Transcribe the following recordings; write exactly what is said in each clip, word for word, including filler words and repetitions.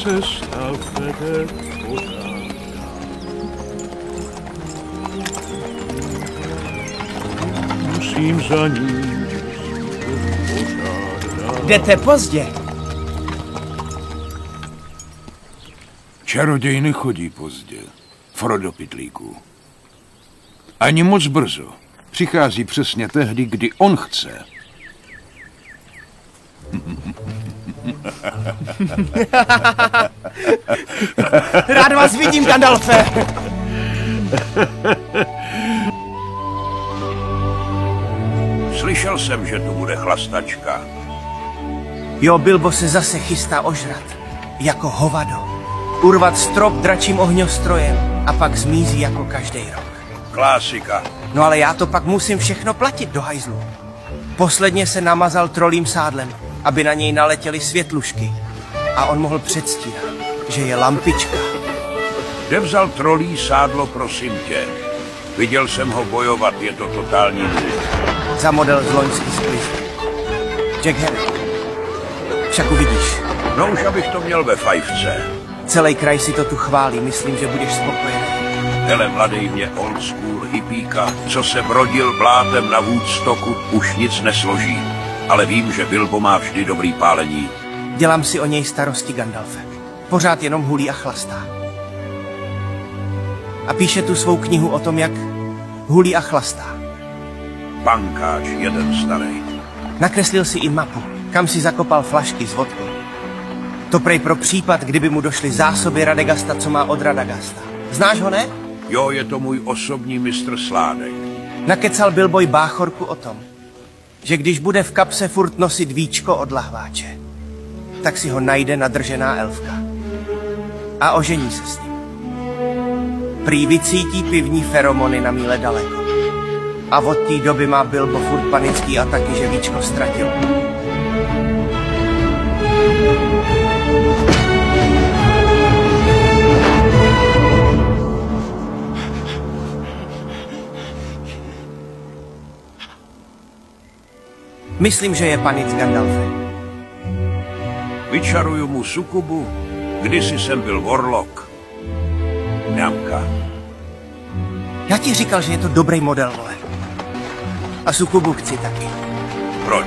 přešťavné podání. Musím za ním požádat. Jdete pozdě. Čaroděj nechodí pozdě, Frodo Pytlíku. Ani moc brzo. Přichází přesně tehdy, kdy on chce. Rád vás vidím, Gandalfe! Slyšel jsem, že tu bude chlastačka. Jo, Bilbo se zase chystá ožrat. Jako hovado. Urvat strop dračím ohňostrojem a pak zmizí jako každý rok. Klasika. No ale já to pak musím všechno platit do hajzlu. Posledně se namazal trolím sádlem, aby na něj naletěly světlušky. A on mohl předstírat, že je lampička. Kde vzal trolí sádlo, prosím tě? Viděl jsem ho bojovat, je to totální zlý. Za model z loňský sklizu. Jack Herrick. Však uvidíš. No už abych to měl ve fajfce. Celý kraj si to tu chválí, myslím, že budeš spokojený. Hele, mladej mě old school hippíka, co se brodil blátem na Woodstocku, už nic nesloží. Ale vím, že Bilbo má vždy dobrý pálení. Dělám si o něj starosti, Gandalfe. Pořád jenom hulí a chlastá. A píše tu svou knihu o tom, jak hulí a chlastá. Pankáč jeden starý. Nakreslil si i mapu, kam si zakopal flašky s vodkou. To prej pro případ, kdyby mu došly zásoby Radagasta, co má od Radagasta. Znáš ho, ne? Jo, je to můj osobní mistr sládek. Nakecal Bilboj báchorku o tom, že když bude v kapse furt nosit víčko od lahváče, tak si ho najde nadržená elfka. A ožení se s ním. Prý vycítí pivní feromony na míle daleko. A od té doby má Bilbo furt panický ataky, že víčko ztratil. Myslím, že je panic, Gandalfe. Vyčaruju mu sukubu, kdysi jsem byl warlock. Mňamka. Já ti říkal, že je to dobrý model, vole. A sukubu chci taky. Proč?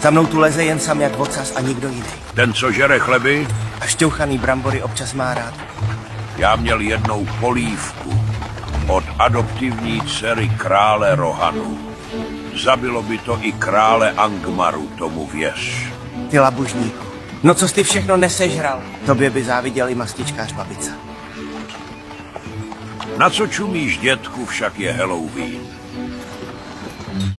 Za mnou tu leze jen sam jak vocas a nikdo jiný. Ten, co žere chleby? A šťouchaný brambory občas má rád. Já měl jednou polívku od adoptivní dcery krále Rohanu. Zabilo by to i krále Angmaru, tomu věř. Ty labužníku, no co jsi všechno nesežral? Tobě by záviděl i mastičkář babica. Na co čumíš, dětku, však je Halloween.